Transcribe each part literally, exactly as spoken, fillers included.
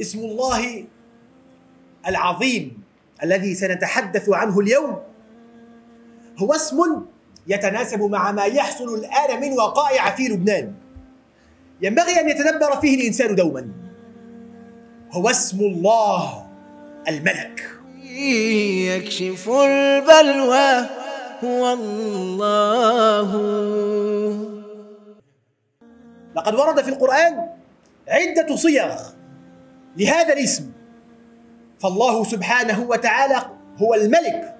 اسم الله العظيم الذي سنتحدث عنه اليوم هو اسم يتناسب مع ما يحصل الآن من وقائع في لبنان، ينبغي أن يتدبر فيه الإنسان دوما. هو اسم الله الملك. يكشف البلوى هو الله. لقد ورد في القرآن عدة صيغ لهذا الاسم، فالله سبحانه وتعالى هو الملك،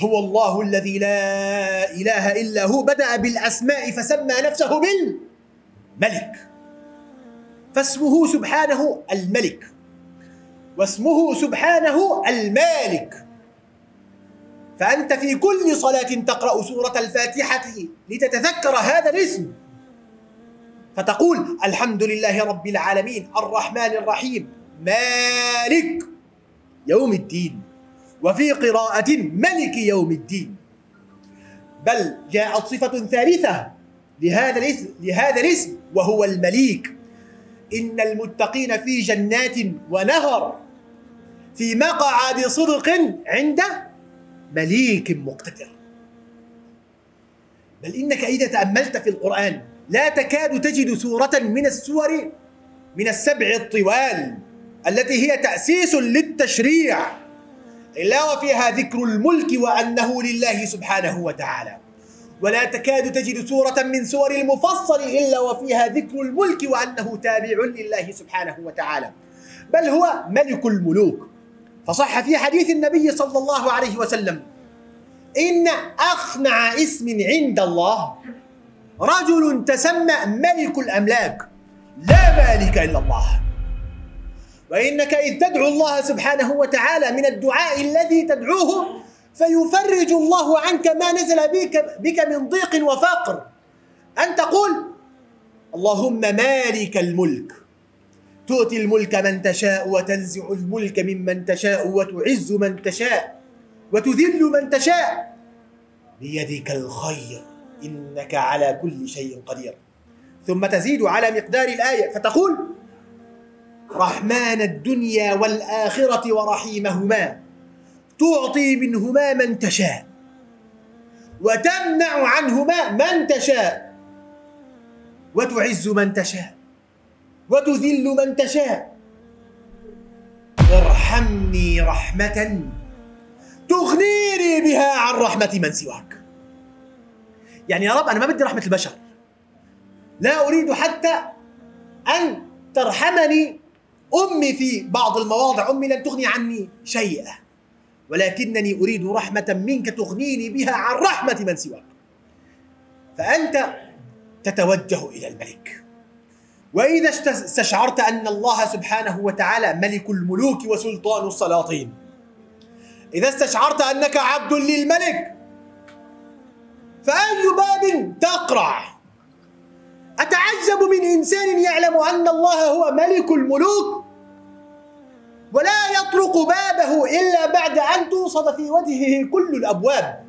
هو الله الذي لا إله إلا هو، بدأ بالأسماء فسمى نفسه بالملك، فاسمه سبحانه الملك، واسمه سبحانه المالك. فأنت في كل صلاة تقرأ سورة الفاتحة لتتذكر هذا الاسم، فتقول الحمد لله رب العالمين الرحمن الرحيم مالك يوم الدين، وفي قراءة ملك يوم الدين. بل جاءت صفة ثالثة لهذا الاسم, لهذا الاسم وهو المليك. إن المتقين في جنات ونهر، في مقعد صدق عند مليك مقتدر. بل إنك إذا تأملت في القرآن لا تكاد تجد سورة من السور من السبع الطوال التي هي تأسيس للتشريع إلا وفيها ذكر الملك وأنه لله سبحانه وتعالى، ولا تكاد تجد سورة من سور المفصل إلا وفيها ذكر الملك وأنه تابع لله سبحانه وتعالى، بل هو ملك الملوك. فصح في حديث النبي صلى الله عليه وسلم إن أخنع اسم عند الله رجل تسمى ملك الأملاك لا مالك إلا الله. وإنك إذ تدعو الله سبحانه وتعالى من الدعاء الذي تدعوه فيفرج الله عنك ما نزل بك, بك من ضيق وفقر، أن تقول اللهم مالك الملك، تؤتي الملك من تشاء وتنزع الملك ممن تشاء وتعز من تشاء وتذل من تشاء، بيدك الخير إنك على كل شيء قدير. ثم تزيد على مقدار الآية فتقول رحمن الدنيا والآخرة ورحيمهما، تعطي منهما من تشاء وتمنع عنهما من تشاء وتعز من تشاء وتذل من تشاء، ارحمني رحمة تغنيني بها عن رحمة من سواك. يعني يا رب أنا ما بدي رحمة البشر، لا أريد حتى أن ترحمني أمي في بعض المواضع، أمي لن تغني عني شيئا، ولكنني أريد رحمة منك تغنيني بها عن رحمة من سواك. فأنت تتوجه إلى الملك. وإذا استشعرت أن الله سبحانه وتعالى ملك الملوك وسلطان السلاطين، إذا استشعرت أنك عبد للملك، فأي باب تقرع؟ أتعجب من إنسان يعلم أن الله هو ملك الملوك ولا يطرق بابه إلا بعد أن توصد في وجهه كل الأبواب،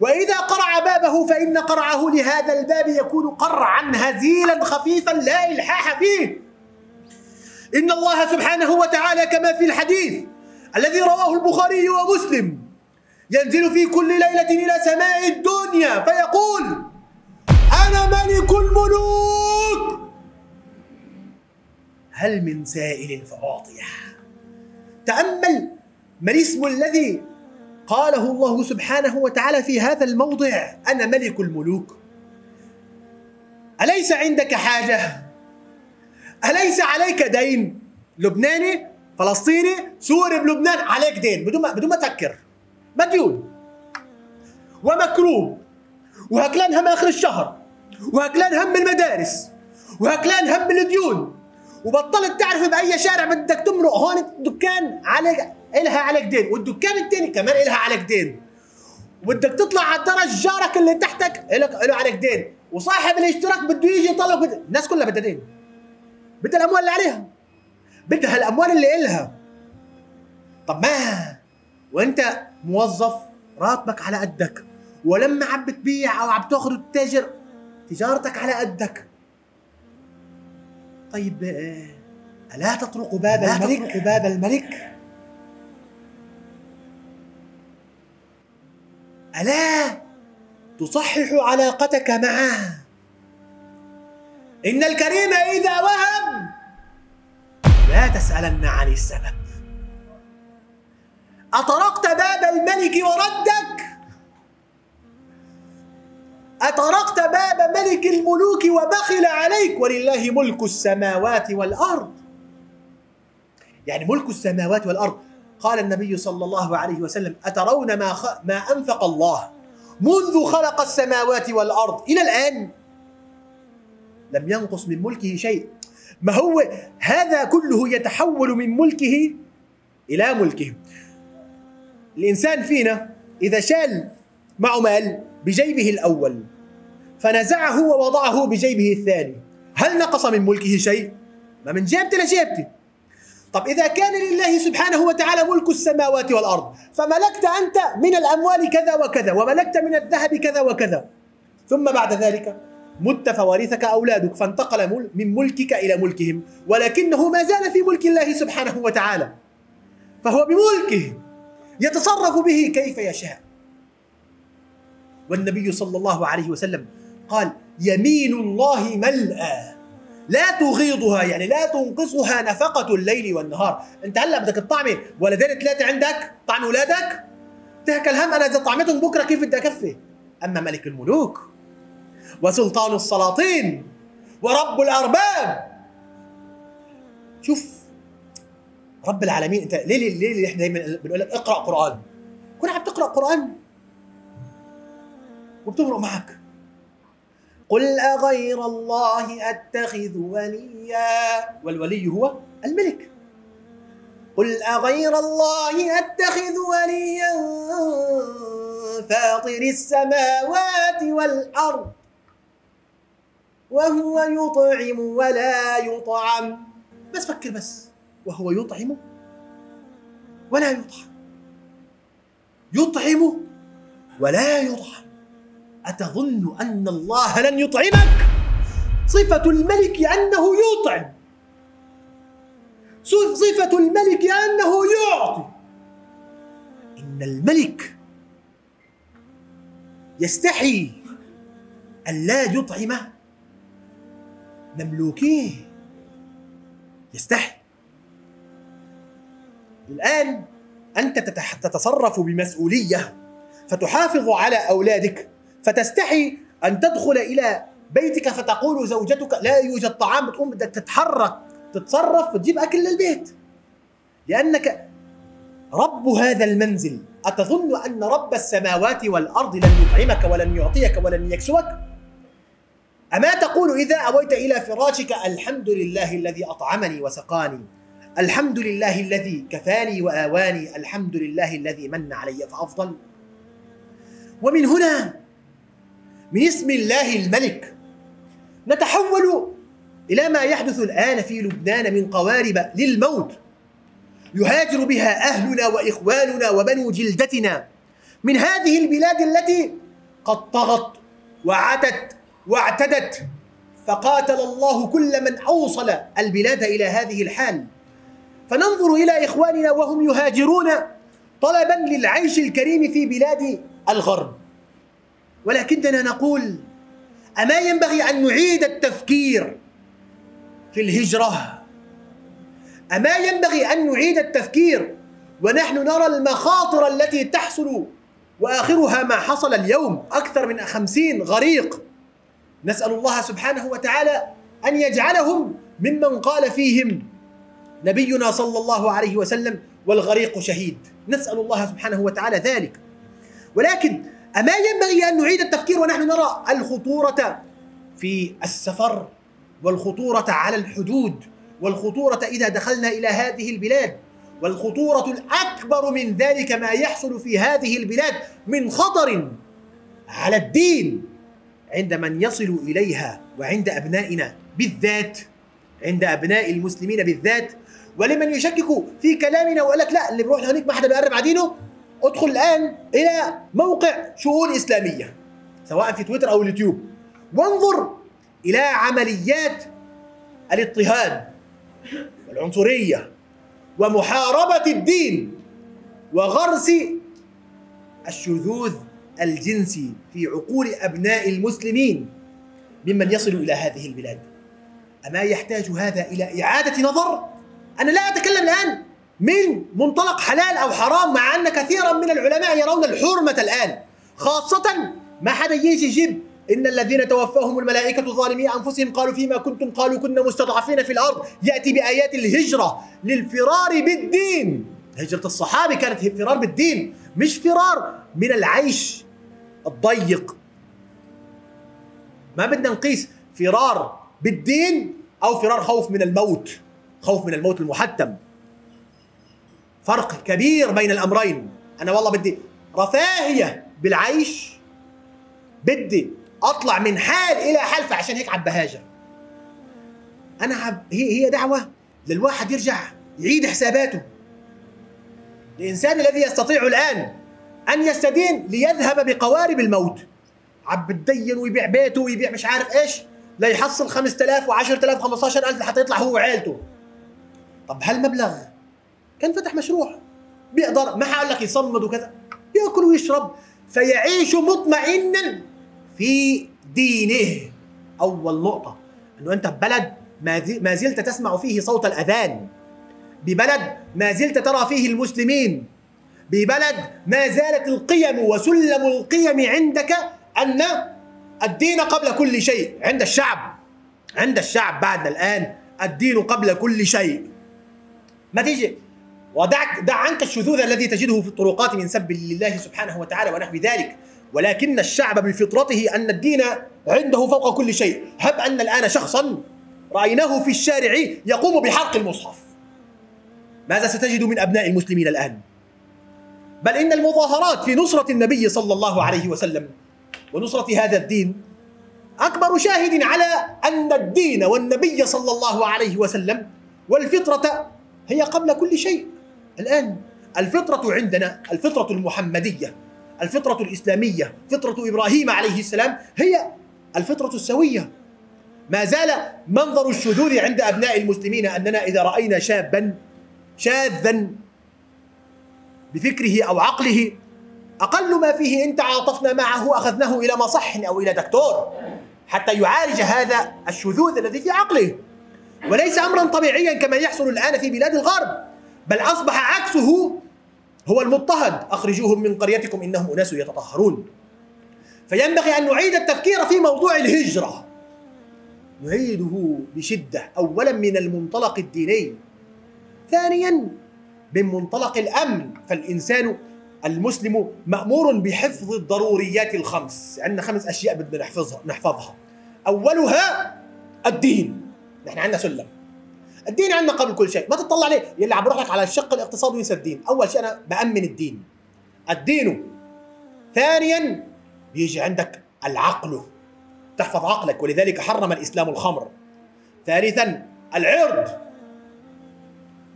وإذا قرع بابه فإن قرعه لهذا الباب يكون قرعا هزيلا خفيفا لا إلحاح فيه. إن الله سبحانه وتعالى كما في الحديث الذي رواه البخاري ومسلم ينزل في كل ليلة إلى سماء الدنيا فيقول أنا ملك الملوك هل من سائل فأعطيه. تأمل ما الاسم الذي قاله الله سبحانه وتعالى في هذا الموضع، أنا ملك الملوك. أليس عندك حاجة؟ أليس عليك دين؟ لبناني فلسطيني سوري بلبنان عليك دين بدون ما بدون ما تفكر، مديون ومكروب وهكلان هم آخر الشهر وهكلان هم المدارس وهكلان هم الديون، وبطلت تعرف بأي شارع بدك تمرق، هون الدكان عليك إلها عليك دين والدكان التاني كمان إلها عليك دين، وبدك تطلع على الدرج جارك اللي تحتك إله عليك دين، وصاحب الاشتراك بده يجي يطلق، الناس كلها بدها دين، بدها الأموال اللي عليها، بدها الأموال اللي إلها. طب ما وأنت موظف راتبك على قدك، ولما عم بتبيع أو عم تاخذ التاجر تجارتك على قدك، طيب ألا تطرق باب الملك باب الملك ألا تصحح علاقتك معه. إن الكريم إذا وهب لا تسألن عن السبب. أطرقت باب الملك وردك، أطرقت باب ملك الملوك وبخل عليك. ولله ملك السماوات والأرض، يعني ملك السماوات والأرض. قال النبي صلى الله عليه وسلم: أترون ما, خ... ما أنفق الله منذ خلق السماوات والأرض إلى الآن، لم ينقص من ملكه شيء. ما هو هذا كله يتحول من ملكه إلى ملكه. الإنسان فينا إذا شال معه مال بجيبه الأول فنزعه ووضعه بجيبه الثاني، هل نقص من ملكه شيء؟ ما من جيبتي لجيبتي. طب إذا كان لله سبحانه وتعالى ملك السماوات والأرض، فملكت أنت من الأموال كذا وكذا، وملكت من الذهب كذا وكذا، ثم بعد ذلك مت فورثك أولادك، فانتقل من ملكك إلى ملكهم، ولكنه ما زال في ملك الله سبحانه وتعالى، فهو بملكه يتصرف به كيف يشاء. والنبي صلى الله عليه وسلم قال: يمين الله ملأى لا تغيضها، يعني لا تنقصها نفقة الليل والنهار. انت هلا بدك تطعمي ولدين ثلاثة عندك، طعم اولادك، تهكل هم انا اذا طعمتهم بكره كيف بدي اكفي. اما ملك الملوك وسلطان السلاطين ورب الارباب، شوف رب العالمين. انت ليه ليه ليه احنا دايما بنقول لك اقرا قران، كون عم تقرا قران وبتمرق معك. قل أغير الله أتخذ وليا، والولي هو الملك. قل أغير الله أتخذ وليا فاطر السماوات والأرض وهو يطعم ولا يطعم. بس فكر بس، وهو يطعم ولا يطعم، يطعم ولا يطعم. أتظن أن الله لن يطعمك؟ صفة الملك أنه يطعم، صفة الملك أنه يعطي. إن الملك يستحي أن لا يطعم مملوكيه، يستحي. الآن أنت تتصرف بمسؤولية، فتحافظ على أولادك، فتستحي أن تدخل إلى بيتك فتقول زوجتك لا يوجد طعام، بتقوم بدك تتحرك تتصرف وتجيب أكل للبيت، لأنك رب هذا المنزل. أتظن أن رب السماوات والأرض لن يطعمك ولن يعطيك ولن يكسوك؟ أما تقول إذا أويت إلى فراشك: الحمد لله الذي أطعمني وسقاني، الحمد لله الذي كفاني وآواني، الحمد لله الذي من علي فأفضل. ومن هنا من اسم الله الملك نتحول إلى ما يحدث الآن في لبنان من قوارب للموت يهاجر بها أهلنا وإخواننا وبنو جلدتنا من هذه البلاد التي قد طغت وعتت واعتدت، فقاتل الله كل من أوصل البلاد إلى هذه الحال. فننظر إلى إخواننا وهم يهاجرون طلبا للعيش الكريم في بلاد الغرب، ولكننا نقول: أما ينبغي أن نعيد التفكير في الهجرة؟ أما ينبغي أن نعيد التفكير ونحن نرى المخاطر التي تحصل، وآخرها ما حصل اليوم، أكثر من خمسين غريق. نسأل الله سبحانه وتعالى أن يجعلهم ممن قال فيهم نبينا صلى الله عليه وسلم: والغريق شهيد. نسأل الله سبحانه وتعالى ذلك. ولكن أما ينبغي أن نعيد التفكير ونحن نرى الخطورة في السفر، والخطورة على الحدود، والخطورة إذا دخلنا إلى هذه البلاد، والخطورة الأكبر من ذلك ما يحصل في هذه البلاد من خطر على الدين عند من يصل إليها، وعند أبنائنا بالذات، عند أبناء المسلمين بالذات. ولمن يشكك في كلامنا ويقول لك: لا، اللي بروح لهناك ما حدا بيقرب على دينه، ادخل الآن إلى موقع شؤون إسلامية سواء في تويتر أو اليوتيوب، وانظر إلى عمليات الاضطهاد العنصرية ومحاربة الدين وغرس الشذوذ الجنسي في عقول أبناء المسلمين ممن يصل إلى هذه البلاد. أما يحتاج هذا إلى إعادة نظر؟ أنا لا أتكلم الآن من منطلق حلال أو حرام، مع أن كثيرا من العلماء يرون الحرمة الآن، خاصة ما حدا يجي يجيب إن الذين توفاهم الملائكة ظالمي أنفسهم قالوا فيما كنتم قالوا كنا مستضعفين في الأرض، يأتي بآيات الهجرة للفرار بالدين. هجرة الصحابة كانت فرار بالدين، مش فرار من العيش الضيق. ما بدنا نقيس فرار بالدين أو فرار خوف من الموت، خوف من الموت المحتم. فرق كبير بين الأمرين. أنا والله بدي رفاهية بالعيش، بدي أطلع من حال إلى حال، فعشان هيك عم بهاجر. أنا عب... هي هي دعوة للواحد يرجع يعيد حساباته. الإنسان الذي يستطيع الآن أن يستدين ليذهب بقوارب الموت، عم بتدين ويبيع بيته ويبيع مش عارف إيش ليحصل خمسة آلاف وعشرة آلاف وخمسة عشر ألف لحتى يطلع هو وعائلته. طب هالمبلغ كان فتح مشروع بيقدر، ما حقول لك يصمد وكذا، ياكل ويشرب فيعيش مطمئنا في دينه. أول نقطة أنه أنت ببلد ما زلت تسمع فيه صوت الأذان، ببلد ما زلت ترى فيه المسلمين، ببلد ما زالت القيم وسلم القيم عندك أن الدين قبل كل شيء. عند الشعب، عند الشعب بعدنا الآن الدين قبل كل شيء. ما تيجي ودع دع عنك الشذوذ الذي تجده في الطرقات من سب لله سبحانه وتعالى ونحو ذلك، ولكن الشعب بفطرته أن الدين عنده فوق كل شيء. هب أن الآن شخصا رأيناه في الشارع يقوم بحرق المصحف، ماذا ستجد من أبناء المسلمين الآن؟ بل إن المظاهرات في نصرة النبي صلى الله عليه وسلم ونصرة هذا الدين أكبر شاهد على أن الدين والنبي صلى الله عليه وسلم والفطرة هي قبل كل شيء. الآن الفطرة عندنا، الفطرة المحمدية، الفطرة الإسلامية، فطرة إبراهيم عليه السلام، هي الفطرة السوية. ما زال منظر الشذوذ عند أبناء المسلمين أننا إذا رأينا شابا شاذا بفكره أو عقله، أقل ما فيه إن تعاطفنا معه أخذناه إلى مصح أو إلى دكتور حتى يعالج هذا الشذوذ الذي في عقله، وليس أمرا طبيعيا كما يحصل الآن في بلاد الغرب، بل أصبح عكسه هو المضطهد. أخرجوهم من قريتكم إنهم أناس يتطهرون. فينبغي أن نعيد التفكير في موضوع الهجرة، نعيده بشدة، أولا من المنطلق الديني، ثانيا من منطلق الأمن. فالإنسان المسلم مأمور بحفظ الضروريات الخمس. عندنا خمس أشياء بدنا نحفظها نحفظها أولها الدين. نحن عندنا سلم، الدين عندنا قبل كل شيء. ما تطلع عليه يلي عم بروح لك على الشق الاقتصادي وينسى الدين. أول شيء أنا بأمن الدين، الدين. ثانيا بيجي عندك العقل، تحفظ عقلك، ولذلك حرم الإسلام الخمر. ثالثا العرض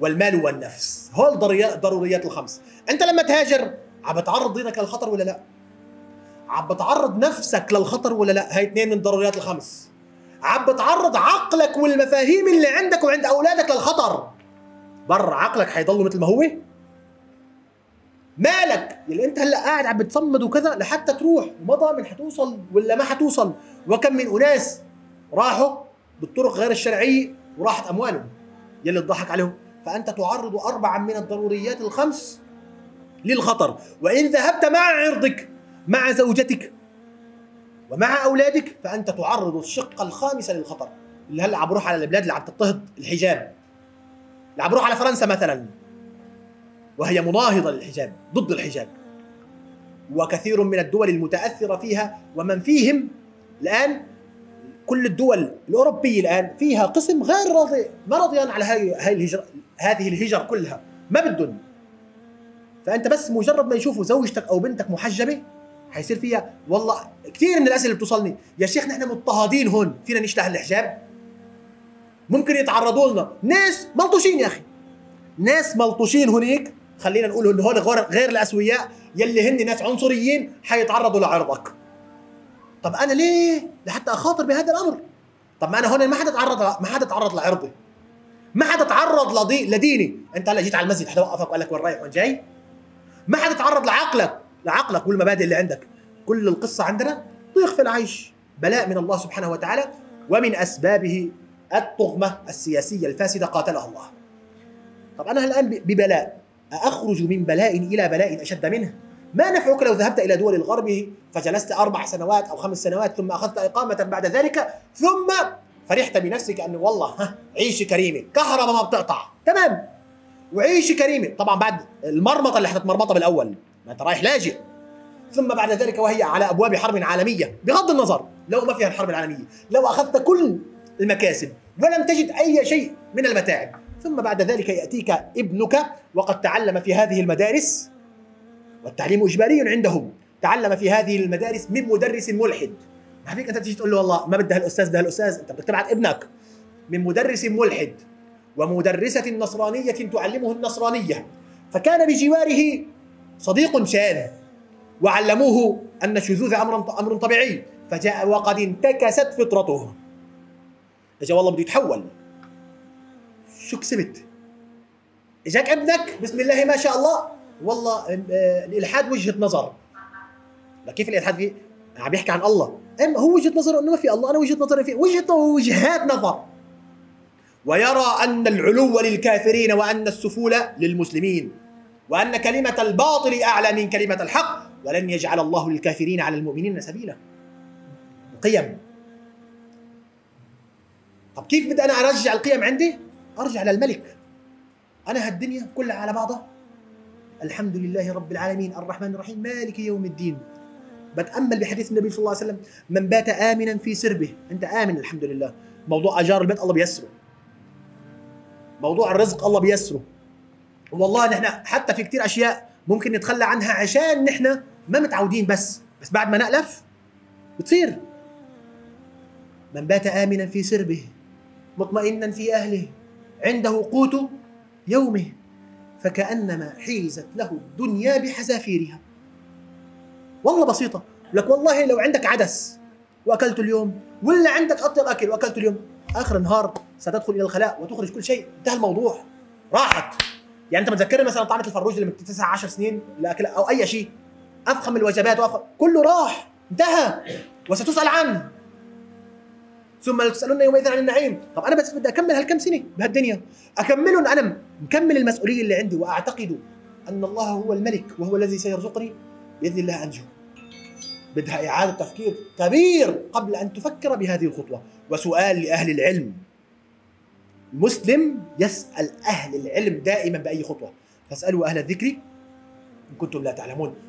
والمال والنفس، هول ضروريات الخمس. أنت لما تهاجر عم بتعرض دينك للخطر ولا لا؟ عم بتعرض نفسك للخطر ولا لا؟ هاي اثنين من الضروريات الخمس. عم بتعرض عقلك والمفاهيم اللي عندك وعند أولادك للخطر. بر عقلك حيضل مثل ما هو، مالك اللي أنت هلا قاعد عم بتصمد وكذا لحتى تروح، وما ضامن حتوصل ولا ما حتوصل. وكم من أناس راحوا بالطرق غير الشرعية وراحت أموالهم يلي اتضحك عليهم. فأنت تعرض أربعا من الضروريات الخمس للخطر. وإن ذهبت مع عرضك مع زوجتك ومع أولادك فأنت تعرض الشقة الخامسة للخطر، اللي هلأ عم بروح على البلاد اللي عم تضطهد الحجاب، اللي عم بروح على فرنسا مثلا وهي مناهضة للحجاب، ضد الحجاب، وكثير من الدول المتأثرة فيها ومن فيهم الآن. كل الدول الأوروبية الآن فيها قسم غير راضي، ما راضيان على هاي هاي الهجر، هذه الهجر كلها ما بدهم. فأنت بس مجرد ما يشوفوا زوجتك أو بنتك محجبة حيصير فيها. والله كثير من الأسئلة بتوصلني، يا شيخ نحن مضطهدين هون، فينا نشلع الحجاب؟ ممكن يتعرضوا لنا ناس ملطوشين يا أخي، ناس ملطوشين هنيك، خلينا نقول إن هول غير الأسوياء يلي هن ناس عنصريين حيتعرضوا لعرضك. طب أنا ليه لحتى أخاطر بهذا الأمر؟ طب ما أنا هون ما حدا تعرض، ما حدا تعرض لعرضي، ما هتتعرض لدي لديني. انت هلا جيت على المسجد حدا وقفك وقال لك وين رايح وين جاي؟ ما هتتعرض لعقلك لعقلك والمبادئ اللي عندك. كل القصه عندنا ضيق في العيش، بلاء من الله سبحانه وتعالى، ومن اسبابه الطغمه السياسيه الفاسده قاتلها الله. طب انا الان ببلاء، اخرج من بلاء الى بلاء اشد منه. ما نفعك لو ذهبت إلى دول الغرب فجلست أربع سنوات أو خمس سنوات ثم أخذت إقامة بعد ذلك، ثم فرحت بنفسك أنه والله عيشي كريمة، كهرباء ما بتقطع، تمام، وعيشي كريمة. طبعا بعد المرمطة اللي هتتمرمطها بالأول، ما أنت رايح لاجئ، ثم بعد ذلك وهي على أبواب حرب عالمية. بغض النظر لو ما فيها الحرب العالمية، لو أخذت كل المكاسب ولم تجد أي شيء من المتاعب، ثم بعد ذلك يأتيك ابنك وقد تعلم في هذه المدارس، والتعليم اجباري عندهم، تعلم في هذه المدارس من مدرس ملحد. ما فيك انت تيجي تقول له والله ما بدي هالاستاذ ده هالاستاذ، انت بدك تبعت ابنك من مدرس ملحد ومدرسه نصرانيه تعلمه النصرانيه، فكان بجواره صديق شاذ وعلموه ان الشذوذ امر امر طبيعي، فجاء وقد انتكست فطرته. اجا والله بده يتحول، شو كسبت؟ اجاك ابنك بسم الله ما شاء الله، والله الالحاد وجهه نظر. كيف الالحاد فيه؟ عم يحكي عن الله، اما هو وجهه نظره انه ما في الله، انا وجهه نظري في وجهه وجهات نظر. ويرى ان العلو للكافرين وان السفول للمسلمين، وان كلمه الباطل اعلى من كلمه الحق، ولن يجعل الله للكافرين على المؤمنين سبيلا. قيم. طب كيف بدي انا ارجع القيم عندي؟ ارجع للملك. انا هالدنيا كلها على بعضها الحمد لله رب العالمين الرحمن الرحيم مالك يوم الدين. بتأمل بحديث النبي صلى الله عليه وسلم: من بات آمنا في سربه. أنت آمن الحمد لله، موضوع أجار البيت الله بيسره، موضوع الرزق الله بيسره. والله نحن حتى في كتير أشياء ممكن نتخلى عنها عشان نحن ما متعودين، بس بس بعد ما نألف بتصير. من بات آمنا في سربه مطمئنا في أهله عنده قوت يومه فكأنما حيزت له الدنيا بحذافيرها. والله بسيطة، لك والله لو عندك عدس وأكلته اليوم، ولا عندك قطع الأكل وأكلته اليوم، آخر النهار ستدخل إلى الخلاء وتخرج كل شيء، انتهى الموضوع، راحت. يعني أنت متذكر مثلا طعمة الفروج لما تسع عشر سنين لأكلها أو أي شيء، أفخم الوجبات وأفخم كله راح، انتهى وستسأل عنه. ثم تسألون يومئذ عن النعيم. طب أنا بس بدي أكمل هالكم سنة بهالدنيا، أكملهم أنا مكمل المسؤولية اللي عندي، وأعتقد أن الله هو الملك وهو الذي سيرزقني بإذن الله أنجو. بدها إعادة تفكير كبير قبل أن تفكر بهذه الخطوة. وسؤال لأهل العلم، المسلم يسأل أهل العلم دائما بأي خطوة، فاسألوا أهل الذكر إن كنتم لا تعلمون.